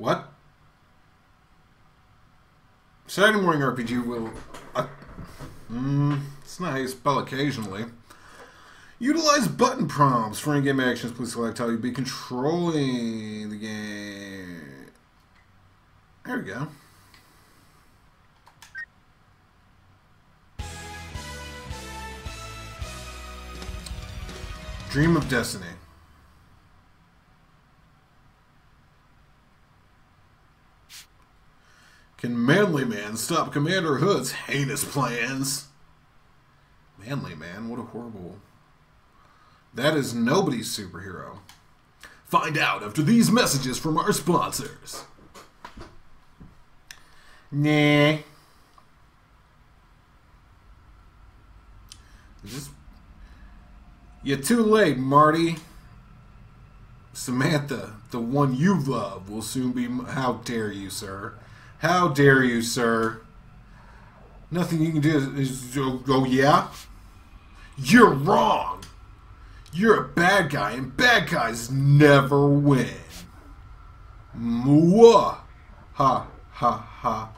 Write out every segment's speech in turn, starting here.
What? Saturday Morning RPG will... it's not how you spell occasionally. Utilize button prompts for in-game actions. Please select how you'll be controlling the game. There we go. Dream of Destiny. Can Manly Man stop Commander Hood's heinous plans? Manly Man, what a horrible... That is nobody's superhero. Find out after these messages from our sponsors. Nah. You're too late, Marty. Samantha, the one you love, will soon be... How dare you, sir. How dare you, sir. Nothing you can do is... Oh, yeah? You're wrong. You're a bad guy, and bad guys never win. Mwah! Ha, ha, ha.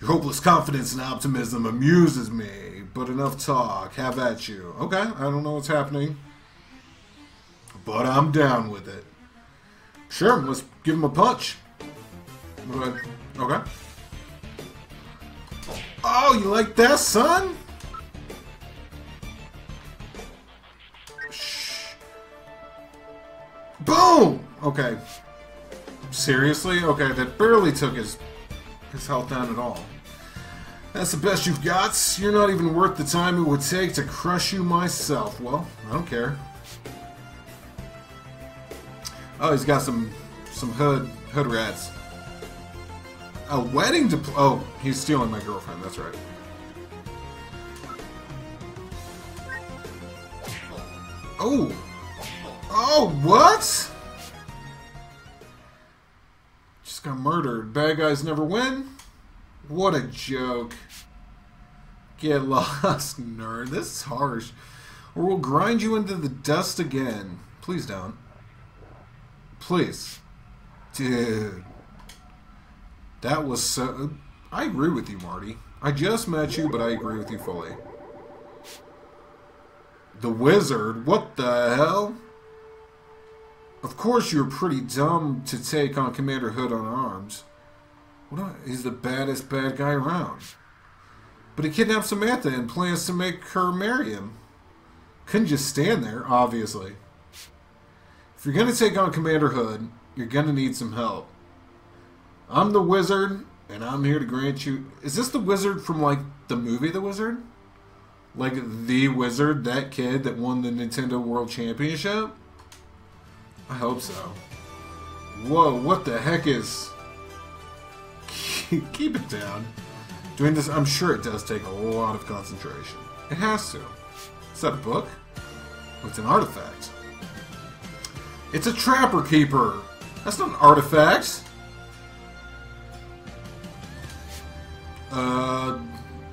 Your hopeless confidence and optimism amuses me, but enough talk. Have at you. Okay, I don't know what's happening, but I'm down with it. Sure, let's give him a punch. But, okay. Oh, you like that, son? Boom! Okay. Seriously? Okay, that barely took his health down at all. That's the best you've got? You're not even worth the time it would take to crush you myself. Well, I don't care. Oh, he's got some hood rats. A wedding to... Oh, he's stealing my girlfriend, that's right. Oh! Oh, what? Just got murdered. Bad guys never win? What a joke. Get lost, nerd. This is harsh. Or we'll grind you into the dust again. Please don't. Please. Dude. That was so... I agree with you, Marty. I just met you, but I agree with you fully. The Wizard? What the hell? Of course you're pretty dumb to take on Commander Hood unarmed. Well, he's the baddest bad guy around. But he kidnapped Samantha and plans to make her marry him. Couldn't just stand there, obviously. If you're going to take on Commander Hood, you're going to need some help. I'm the Wizard, and I'm here to grant you... Is this the Wizard from, like, the movie The Wizard? Like, the Wizard, that kid that won the Nintendo World Championship? I hope so. Whoa, what the heck is... Keep it down. Doing this, I'm sure it does take a lot of concentration. It has to. Is that a book? It's an artifact. It's a Trapper Keeper! That's not an artifact!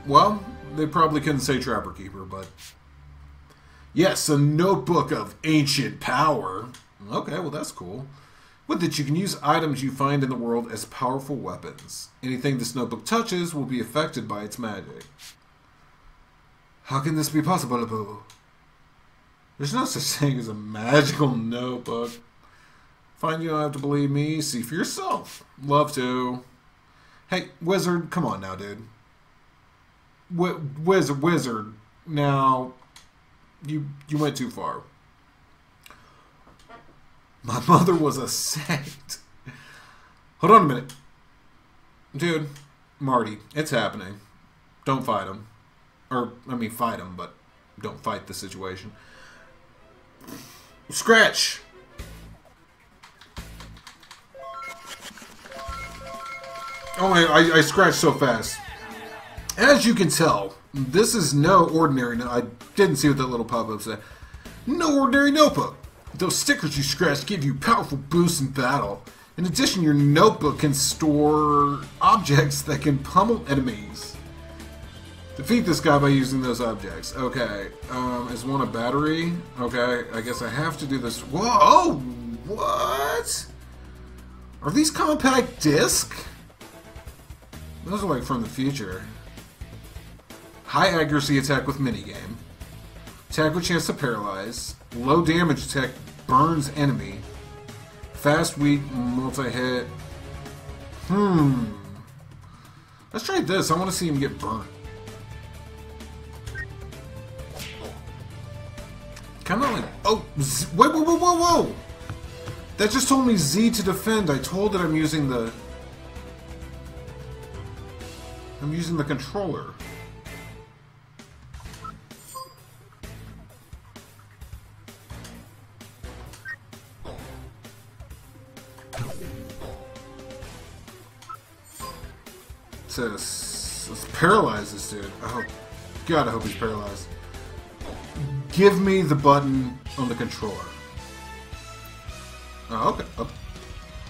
Well, they probably couldn't say Trapper Keeper, but... Yes, a notebook of ancient power. Okay, well that's cool. With it, you can use items you find in the world as powerful weapons. Anything this notebook touches will be affected by its magic. How can this be possible? There's no such thing as a magical notebook. Fine, you don't have to believe me. See for yourself. Love to. Hey, Wizard, come on now, dude. Wizard. Now, you went too far. My mother was a saint. Hold on a minute. Dude, Marty, it's happening. Don't fight him. Or, I mean, fight him, but don't fight the situation. Scratch! Oh, I scratched so fast. As you can tell, this is no ordinary... I didn't see what that little pop-up said. No ordinary notebook. Those stickers you scratch give you powerful boosts in battle. In addition, your notebook can store objects that can pummel enemies. Defeat this guy by using those objects. Okay, is one a battery? Okay, I guess I have to do this. Whoa! Oh, what? Are these compact discs? Those are like from the future. High accuracy attack with minigame. Attack with chance to paralyze. Low damage attack burns enemy. Fast, weak, multi-hit. Let's try this. I want to see him get burnt. Kind of like... Oh! Wait, whoa, whoa, whoa, whoa! That just told me Z to defend. I told it I'm using the... I'm using the controller. It says, let's paralyze this dude. Oh, God, I hope he's paralyzed. Give me the button on the controller. Oh, okay. Oh.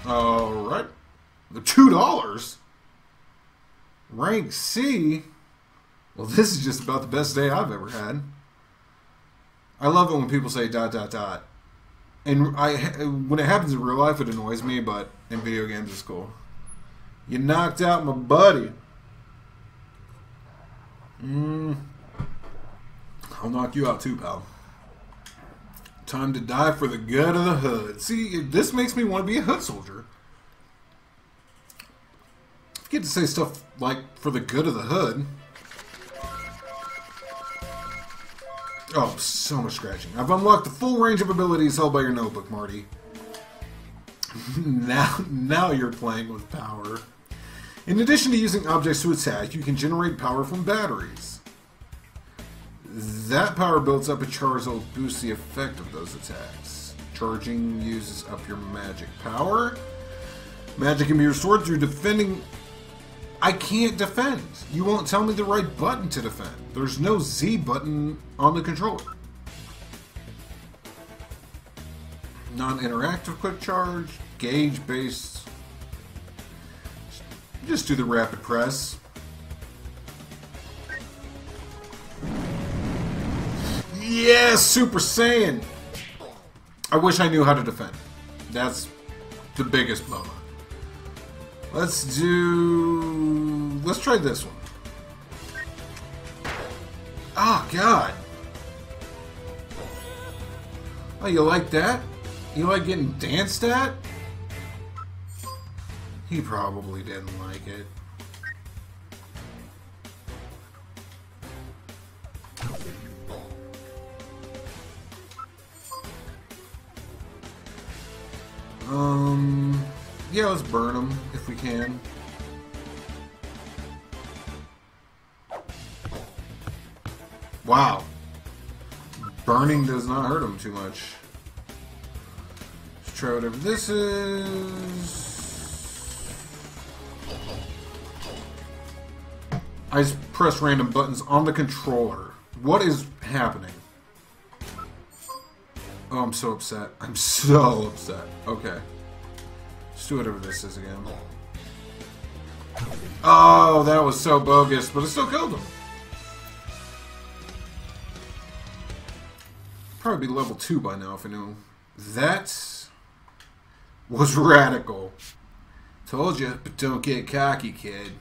Alright. The $2? Rank C? Well, this is just about the best day I've ever had. I love it when people say dot, dot, dot. And when it happens in real life, it annoys me, but in video games, it's cool. You knocked out my buddy. I'll knock you out too, pal. Time to die for the good of the hood. See, this makes me want to be a hood soldier. I get to say stuff like, for the good of the hood. Oh, so much scratching. I've unlocked the full range of abilities held by your notebook, Marty. Now you're playing with power. In addition to using objects to attack, you can generate power from batteries. That power builds up a charge that will boost the effect of those attacks. Charging uses up your magic power. Magic can be restored through defending... I can't defend. You won't tell me the right button to defend. There's no Z button on the controller. Non-interactive quick charge, gauge-based... Just do the rapid press. Yes, Super Saiyan! I wish I knew how to defend. That's the biggest bummer. Let's do... Let's try this one. Oh, God. Oh, you like that? You like getting danced at? He probably didn't like it. Yeah, let's burn them if we can. Wow. Burning does not hurt him too much. Let's try whatever this is. I just press random buttons on the controller. What is happening? Oh, I'm so upset. I'm so upset. Okay. Let's do whatever this is again. Oh, that was so bogus, but it still killed him. Probably be level 2 by now if I knew. That was radical. Told you, but don't get cocky, kid.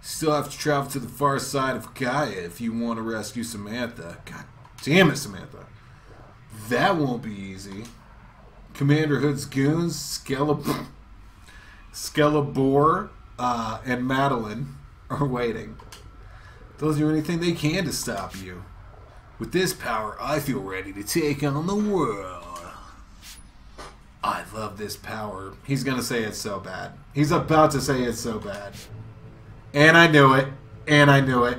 Still have to travel to the far side of Gaia if you want to rescue Samantha. God damn it, Samantha. That won't be easy. Commander Hood's goons, Skellabor, and Madeline are waiting. They'll do anything they can to stop you. With this power, I feel ready to take on the world. I love this power. He's gonna say it's so bad. He's about to say it's so bad. And I knew it. And I knew it.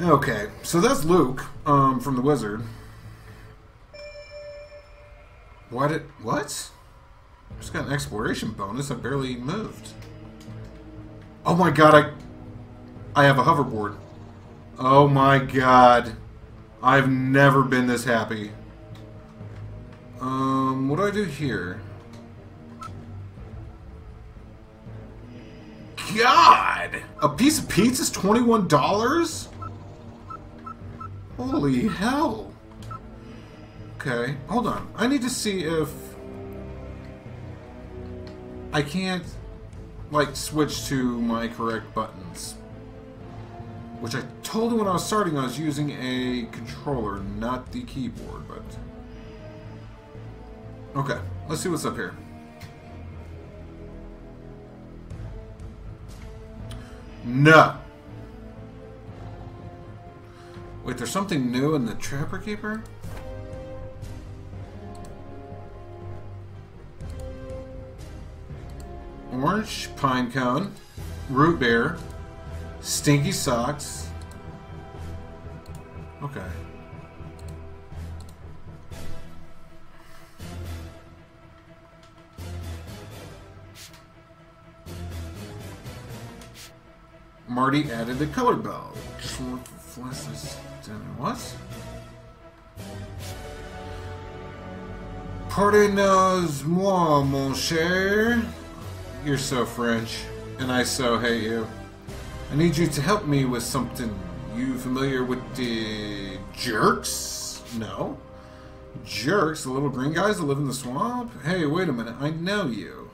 Okay, so that's Luke, from The Wizard. What? I just got an exploration bonus. I barely moved. Oh my god, I have a hoverboard. Oh my god. I've never been this happy. What do I do here? God! A piece of pizza's $21? Holy hell. Okay, hold on. I need to see if I can't, like, switch to my correct buttons. Which I told you when I was starting, I was using a controller, not the keyboard, but... Okay, let's see what's up here. No! Wait, there's something new in the Trapper Keeper? Orange, pine cone, root beer, stinky socks. Okay. Marty added the color bell. What? Pardonnez-moi, mon cher. You're so French, and I so hate you. I need you to help me with something. You familiar with the jerks? No. Jerks? The little green guys that live in the swamp? Hey, wait a minute. I know you.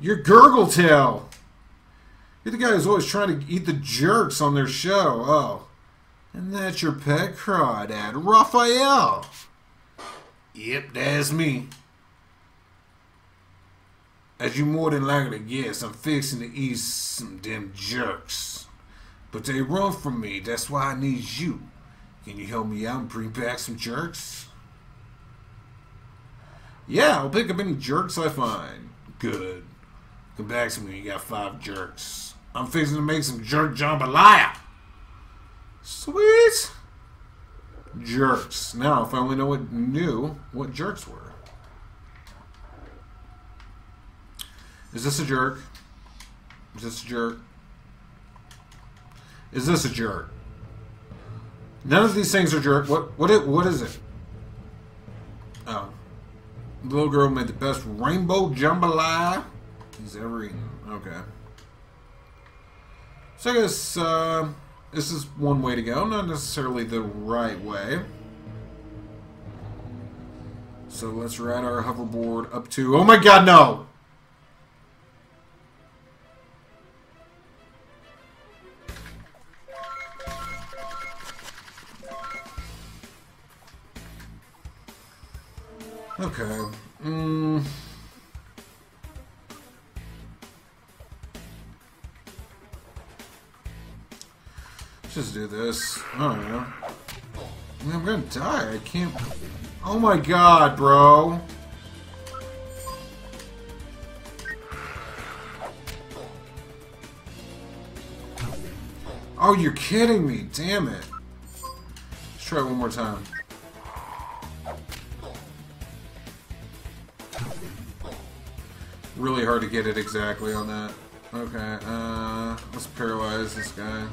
You're Gurgletail! You're the guy who's always trying to eat the jerks on their show. Oh. And that's your pet crawdad, Raphael! Yep, that's me. As you more than likely guess, I'm fixing to eat some damn jerks. But they run from me, that's why I need you. Can you help me out and bring back some jerks? Yeah, I'll pick up any jerks I find. Good. Come back to me, you got 5 jerks. I'm fixing to make some jerk jambalaya. Sweet! Jerks. Now, if I only knew what jerks were. Is this a jerk? Is this a jerk? Is this a jerk? None of these things are jerk. What is it? Oh. The little girl made the best rainbow jambalaya he's ever eaten. Okay. So I guess this is one way to go, not necessarily the right way. So let's ride our hoverboard up to... Oh my god, no! Okay. Let's just do this. I don't know. I'm gonna die. I can't... Oh my god, bro! Oh, you're kidding me. Damn it. Let's try it one more time. Really hard to get it exactly on that. Okay, let's paralyze this guy.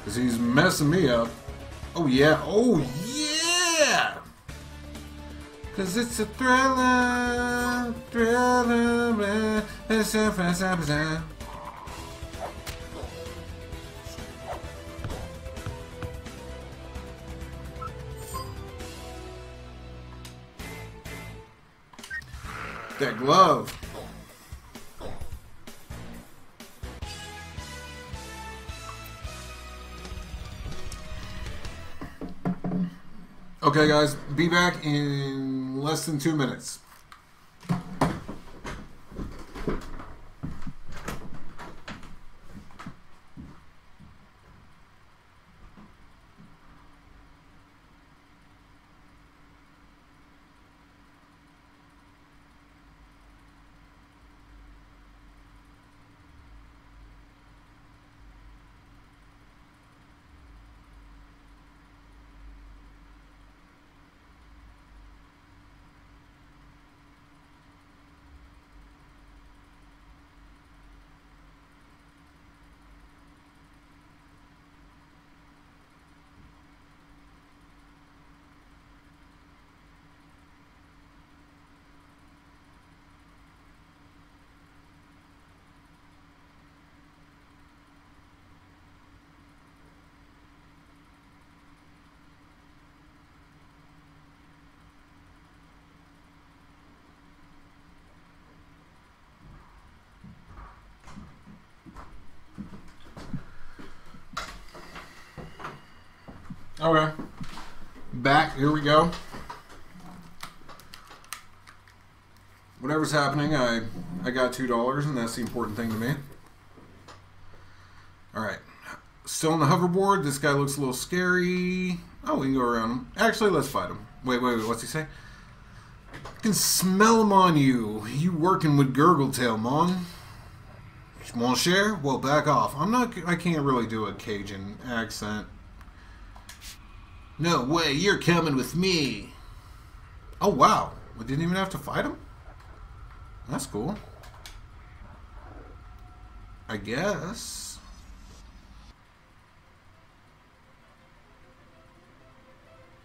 Because he's messing me up. Oh, yeah. Oh, yeah! Because it's a thriller. Thriller, man. It's a fantasy. That glove. Okay, guys, be back in less than 2 minutes. Okay. Back. Here we go. Whatever's happening, I got $2, and that's the important thing to me. Alright. Still on the hoverboard. This guy looks a little scary. Oh, we can go around him. Actually, let's fight him. Wait. What's he say? I can smell him on you. You working with Gurgletail, mon. Mon cher? Well, back off. I can't really do a Cajun accent. No way. You're coming with me. Oh, wow. We didn't even have to fight him? That's cool. I guess.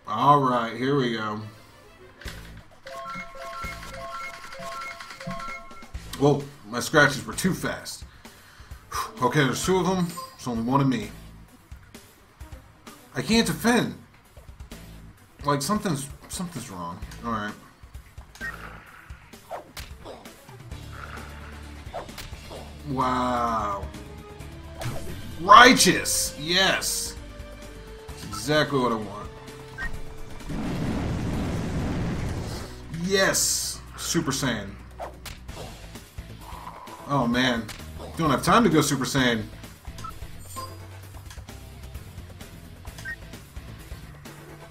Alright, here we go. Whoa, my scratches were too fast. Okay, there's two of them. There's only one of me. I can't defend. Like, something's wrong. Alright. Wow. Righteous! Yes! That's exactly what I want. Yes! Super Saiyan. Oh man. Don't have time to go Super Saiyan.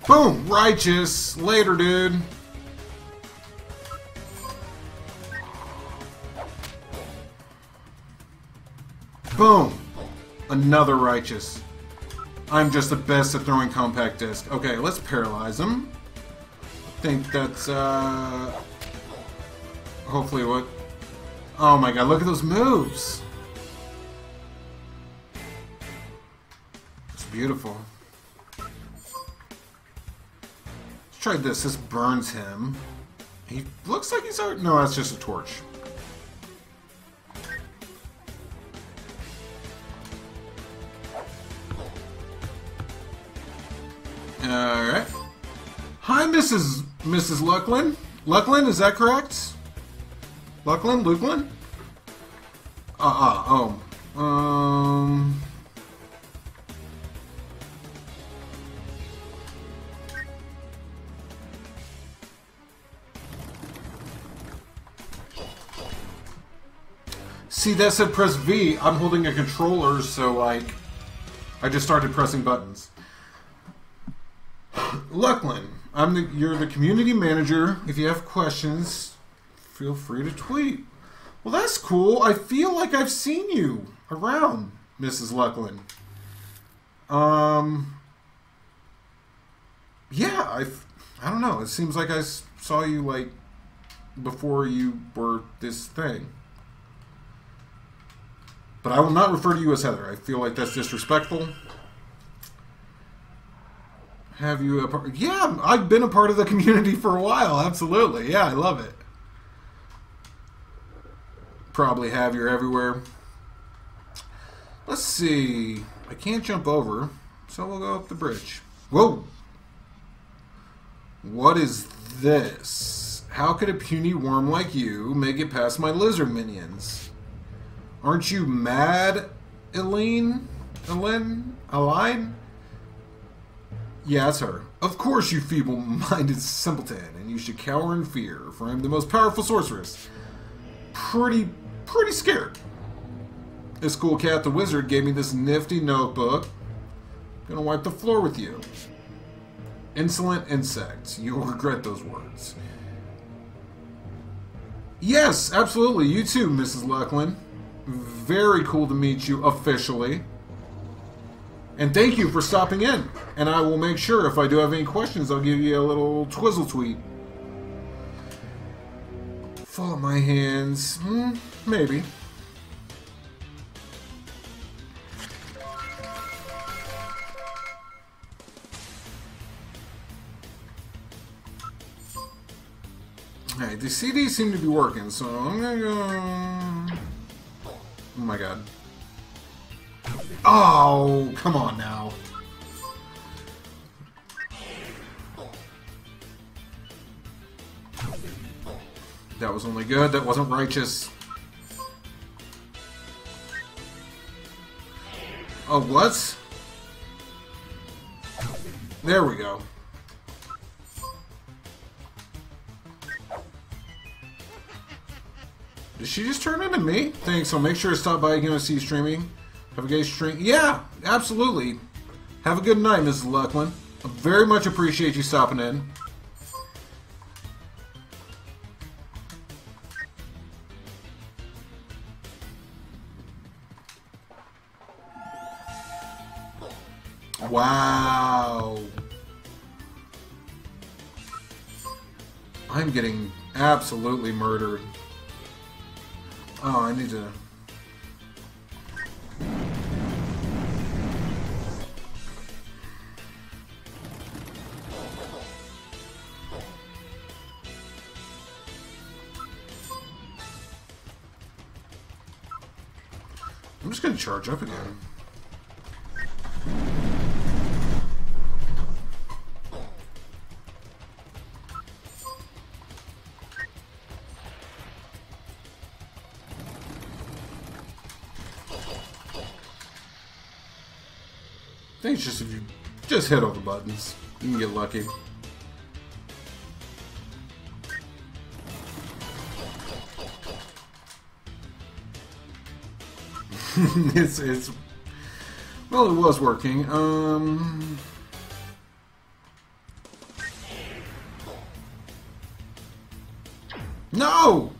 Boom! Righteous! Later, dude. Boom! Another Righteous. I'm just the best at throwing compact disc. Okay, let's paralyze him. I think that's, hopefully what... Oh my god, look at those moves! It's beautiful. Let's try this. This burns him. He looks like he's out... No, that's just a torch. Alright. Hi, Mrs. Lochlin. Lochlin, is that correct? Lochlin? Lochlin? See, that said press V. I'm holding a controller, so, like, I just started pressing buttons. Lochlin, you're the community manager. If you have questions, feel free to tweet. Well, that's cool. I feel like I've seen you around, Mrs. Lochlin. Yeah, I don't know. It seems like I saw you, like, before you were this thing. But I will not refer to you as Heather. I feel like that's disrespectful. Have you a part? Yeah, I've been a part of the community for a while. Absolutely. Yeah, I love it. Probably have you everywhere. Let's see. I can't jump over, so we'll go up the bridge. Whoa. What is this? How could a puny worm like you make it past my lizard minions? Aren't you mad, Elaine? Elaine? Yeah, that's her. Of course, you feeble-minded simpleton, and you should cower in fear, for I'm the most powerful sorceress. Pretty scared. This cool cat, the wizard, gave me this nifty notebook. Gonna wipe the floor with you. Insolent insects. You'll regret those words. Yes, absolutely. You too, Mrs. Lochlin. Very cool to meet you officially. And thank you for stopping in. And I will make sure if I do have any questions, I'll give you a little twizzle tweet. Follow my hands. Maybe. Alright, the CDs seem to be working, so I'm gonna go... Oh my god. Oh, come on now. That was only good. That wasn't righteous. Oh, what? There we go. Did she just turn into me? Thanks. I'll make sure to stop by again to see you streaming. Have a good stream. Yeah, absolutely. Have a good night, Mrs. Lochlin. I very much appreciate you stopping in. Wow. I'm getting absolutely murdered. Oh, I need to... I'm just going to charge up again. I think it's just if you just hit all the buttons, you can get lucky. It's well, it was working. No. No.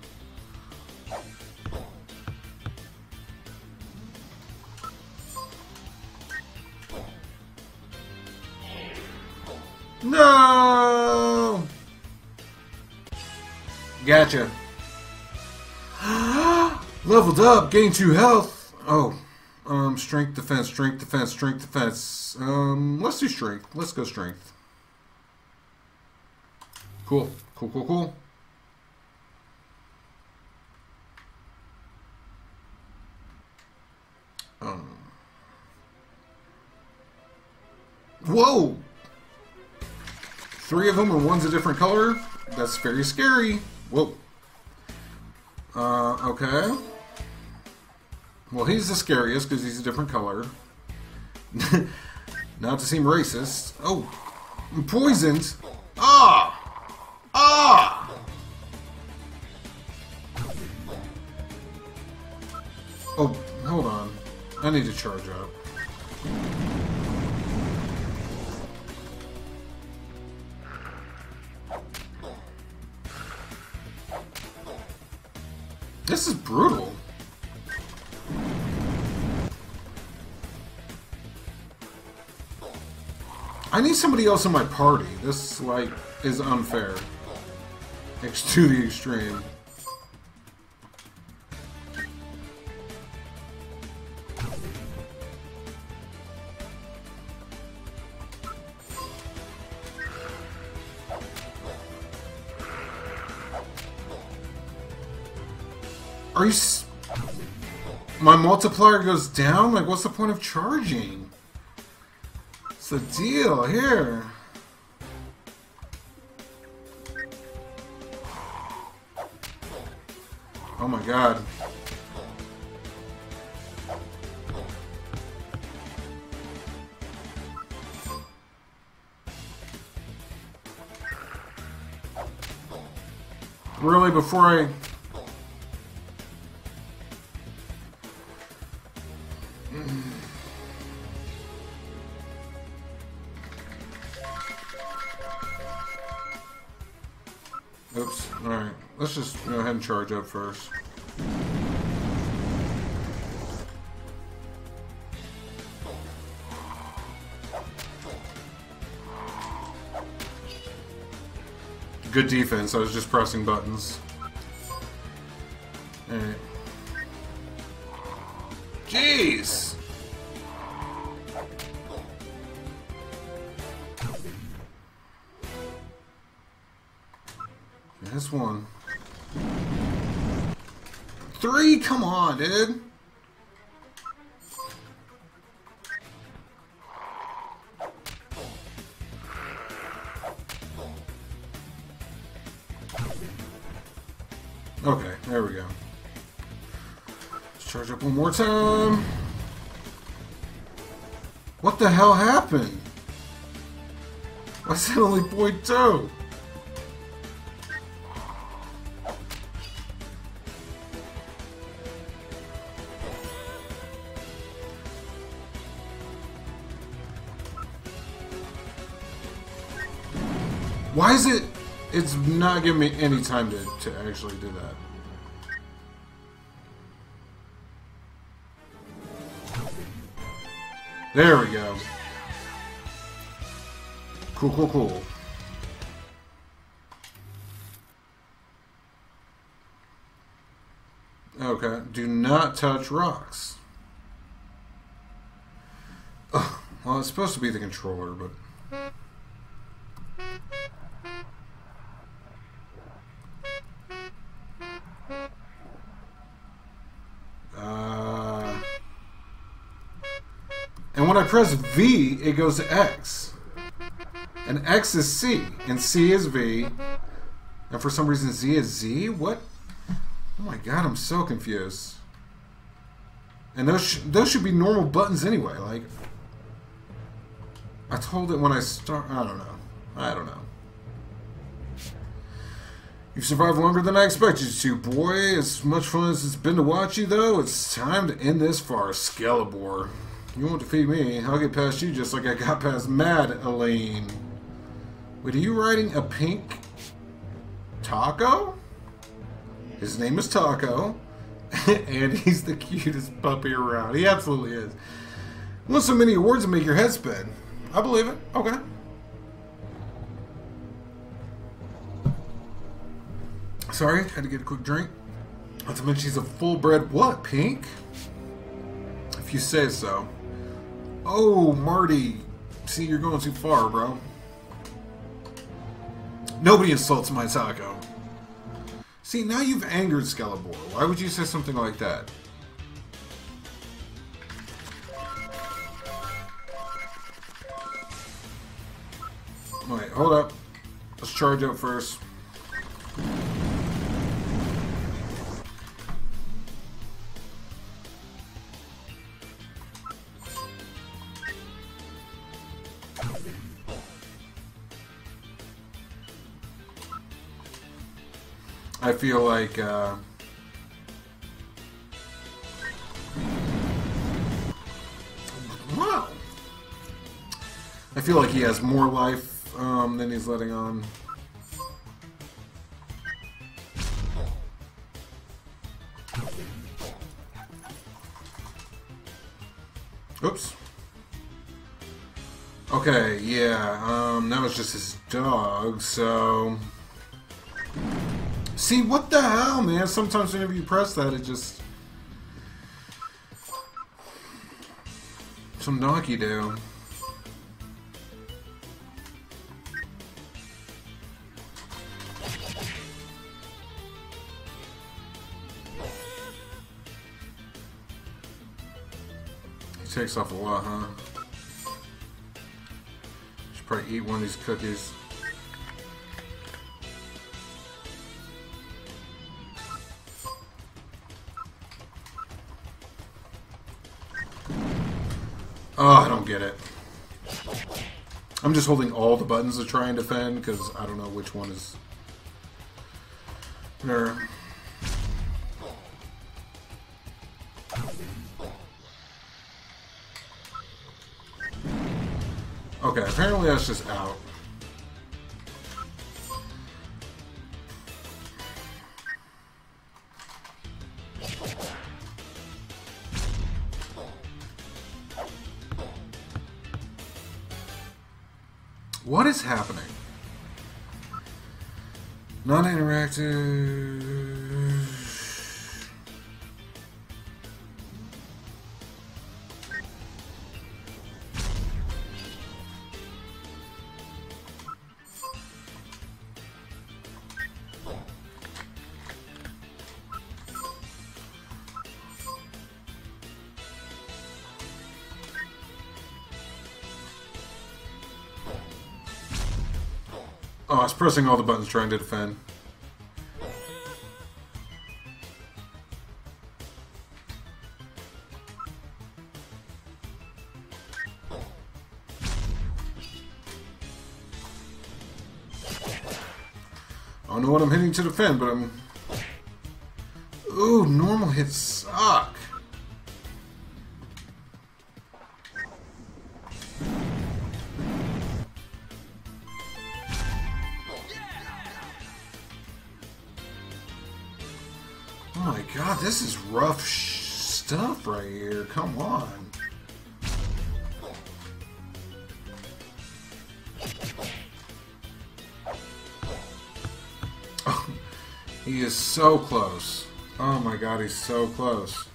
Gotcha. Leveled up, gained 2 health. Oh, strength, defense, strength, defense, strength, defense. Let's do strength. Let's go strength. Cool, cool, cool, cool. Whoa! 3 of them and 1's a different color. That's very scary. Whoa. Okay. Well, he's the scariest because he's a different color. Not to seem racist. Oh, I'm poisoned. Ah! Ah! Oh, hold on. I need to charge up. This is brutal. I need somebody else in my party. This, like, is unfair. It's to the extreme. Are you... My multiplier goes down? Like, what's the point of charging? The deal here. Oh my god. Really, before I... Let's just go ahead and charge up first. Good defense, I was just pressing buttons. Alright. Jeez! That's one. 3? Come on, dude. Okay, there we go. Let's charge up one more time. What the hell happened? I said only 0.2! Why is it... It's not giving me any time to actually do that. There we go. Cool, cool, cool. Okay, do not touch rocks. Oh, well, it's supposed to be the controller, but... And when I press V, it goes to X. And X is C. And C is V. And for some reason, Z is Z? What? Oh my god, I'm so confused. And those should be normal buttons anyway. Like, I told it when I start... I don't know. I don't know. You've survived longer than I expected you to, boy. As much fun as it's been to watch you, though, it's time to end this for Skellabor. You won't defeat me. I'll get past you just like I got past Mad Elaine. Wait, are you riding a pink Taco? His name is Taco. And he's the cutest puppy around. He absolutely is. Won so many awards that make your head spin. I believe it. Okay. Sorry, had to get a quick drink. Not to mention she's a full-bred what, pink? If you say so. Oh, Marty. See, you're going too far, bro. Nobody insults my Taco. See, now you've angered Skellabor. Why would you say something like that? Alright, hold up. Let's charge up first. I feel like, wow! I feel like he has more life than he's letting on. Oops. Okay, yeah, that was just his dog, so... See, what the hell, man? Sometimes whenever you press that, it just... Some donkey do. It takes off a lot, huh? Should probably eat one of these cookies. Oh, I don't get it. I'm just holding all the buttons to try and defend, because I don't know which one is... there. Okay, apparently that's just out. What is happening? Non-interactive... Oh, I was pressing all the buttons trying to defend. I don't know what I'm hitting to defend, but I'm... Ooh, normal hits suck. Oh my god, this is rough stuff right here. Come on. He is so close. Oh my god, he's so close.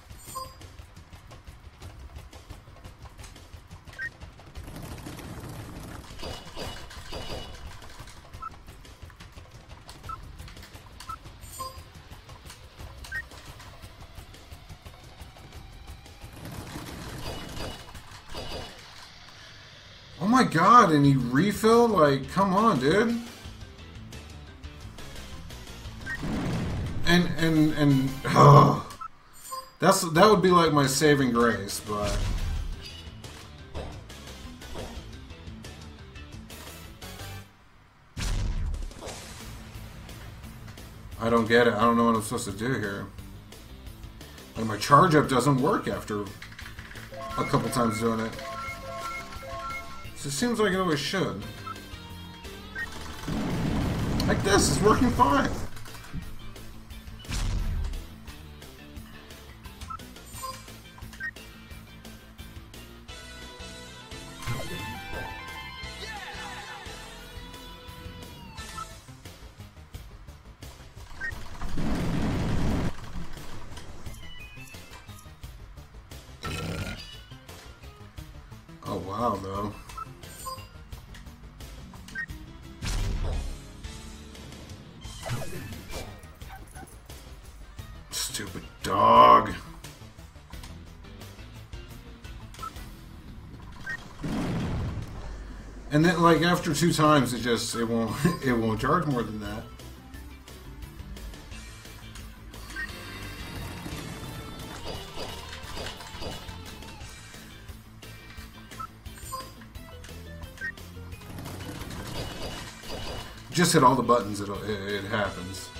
Oh my god, and he refilled? Like, come on, dude. And that would be like my saving grace, but I don't get it. I don't know what I'm supposed to do here. Like my charge up doesn't work after a couple times doing it. So it seems like it always should. Like this is working fine. Stupid dog. And then like after 2 times it won't charge more than that. Just hit all the buttons, it happens.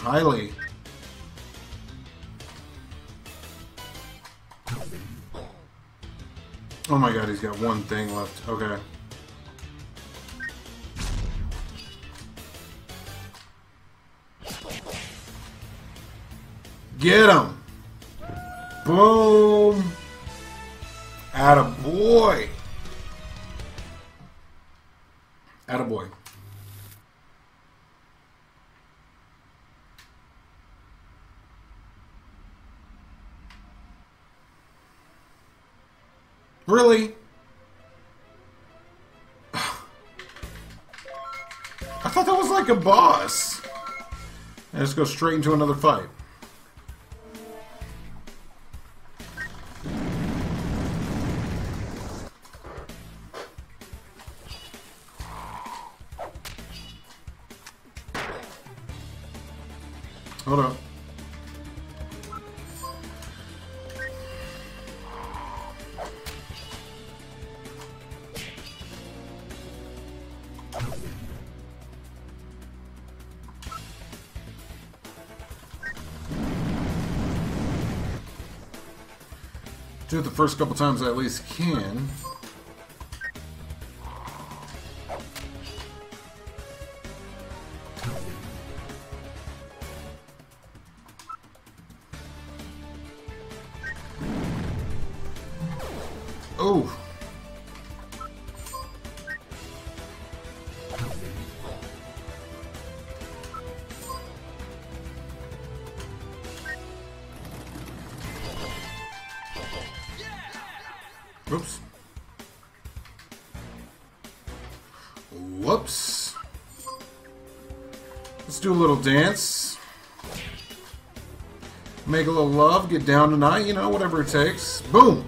Highly. Oh my god, he's got one thing left. Okay. Get him! Boom! Attaboy! Attaboy. Really? I thought that was like a boss. And just go straight into another fight. Hold on. Do it the first couple times I at least can. Oh. Let's do a little dance. Make a little love, get down tonight, you know, whatever it takes. Boom!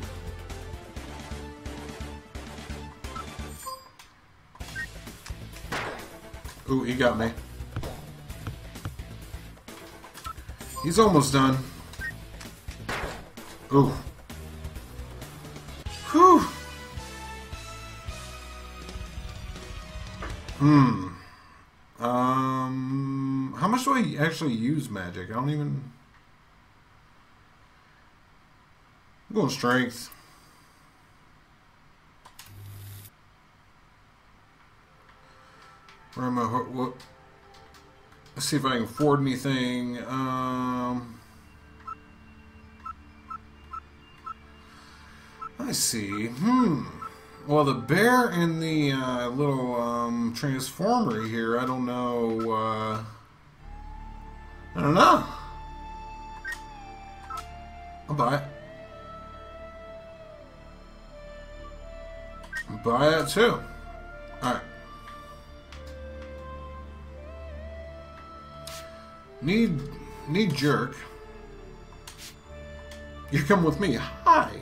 Ooh, he got me. He's almost done. Ooh. Whew. How much do I actually use magic? I don't even... I'm going strength. Where am I? What? Let's see if I can afford anything. I see. Well, the bear and the little transformer here, I don't know. I don't know. I'll buy it. Buy it too. Alright. Need jerk. You come with me. Hi.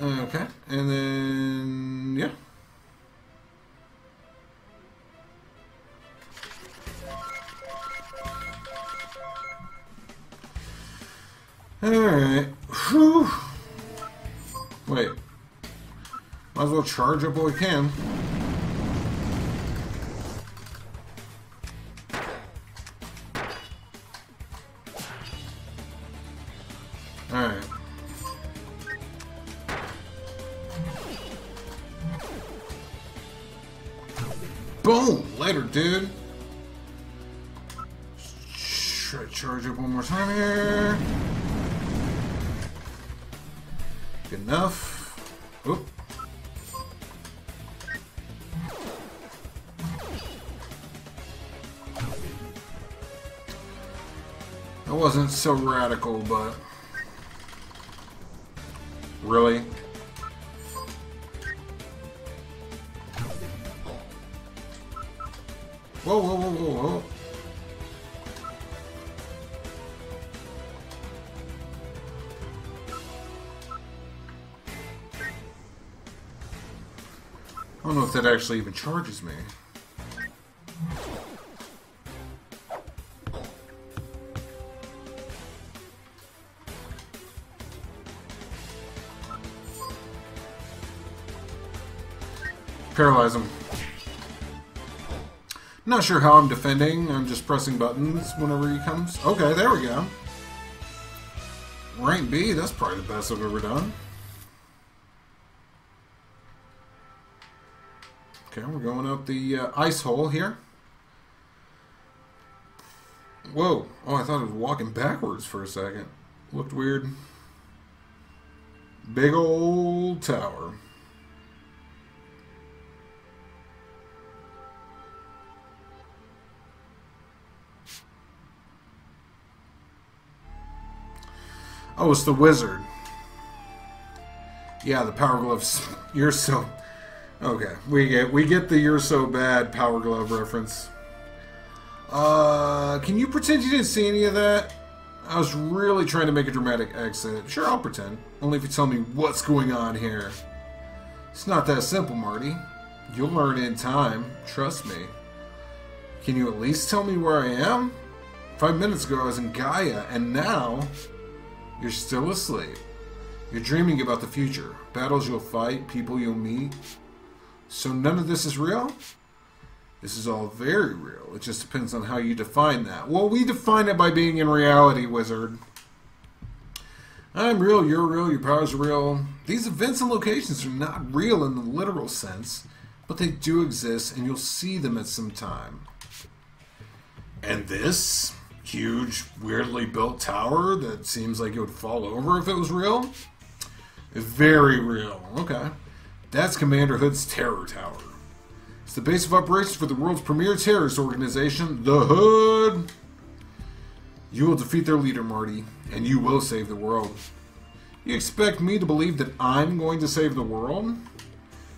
Okay. And then... yeah. Alright. Whew. Wait. Might as well charge up while we can. Alright. Boom! Later, dude. Try to charge up one more time here. Good enough. Oop. Wasn't so radical, but really. Whoa, whoa, whoa, whoa, whoa. I don't know if that actually even charges me. Paralyze him. Not sure how I'm defending. I'm just pressing buttons whenever he comes. Okay, there we go. Rank B, that's probably the best I've ever done. Okay, we're going up the ice hole here. Whoa. Oh, I thought it was walking backwards for a second. Looked weird. Big old tower. Oh, it's the wizard. Yeah, the power gloves. You're so... okay, we get the "you're so bad" power glove reference. Can you pretend you didn't see any of that? I was really trying to make a dramatic exit. Sure, I'll pretend. Only if you tell me what's going on here. It's not that simple, Marty. You'll learn in time. Trust me. Can you at least tell me where I am? 5 minutes ago, I was in Gaia, and now... you're still asleep. You're dreaming about the future. Battles you'll fight, people you'll meet. So none of this is real? This is all very real. It just depends on how you define that. Well, we define it by being in reality, wizard. I'm real, you're real, your powers are real. These events and locations are not real in the literal sense, but they do exist, and you'll see them at some time. And this... huge, weirdly built tower that seems like it would fall over if it was real? Very real. Okay. That's Commander Hood's Terror Tower. It's the base of operations for the world's premier terrorist organization, the Hood. You will defeat their leader, Marty, and you will save the world. You expect me to believe that I'm going to save the world?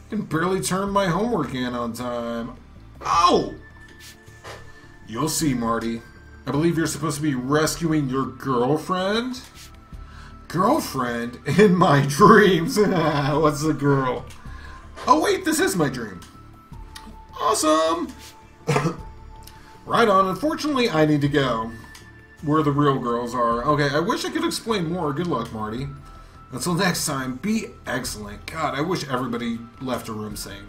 I can barely turn my homework in on time. Ow! You'll see, Marty. I believe you're supposed to be rescuing your girlfriend? Girlfriend? In my dreams. What's the girl? Oh wait, this is my dream. Awesome! Right on. Unfortunately, I need to go. Where the real girls are. Okay, I wish I could explain more. Good luck, Marty. Until next time, be excellent. God, I wish everybody left a room saying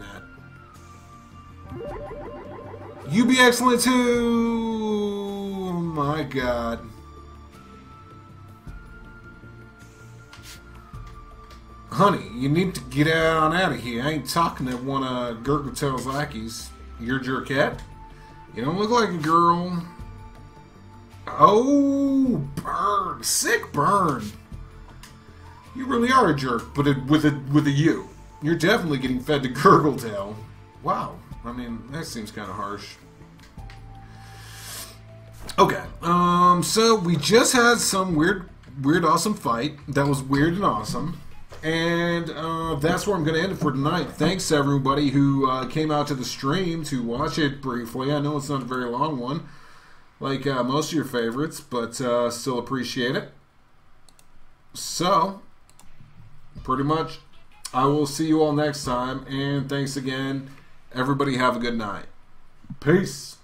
that. You be excellent too! Oh my god. Honey, you need to get on out of here. I ain't talking to one of Gurgletail's lackeys. You're Jerkette? You don't look like a girl. Oh, burn. Sick burn. You really are a jerk, but with a U. You're definitely getting fed to Gurgletail. Wow. I mean, that seems kind of harsh. Okay. So we just had some weird, awesome fight. That was weird and awesome. And that's where I'm going to end it for tonight. Thanks to everybody who came out to the stream to watch it briefly. I know it's not a very long one, like most of your favorites, but still appreciate it. So, pretty much, I will see you all next time, and thanks again. Everybody have a good night. Peace.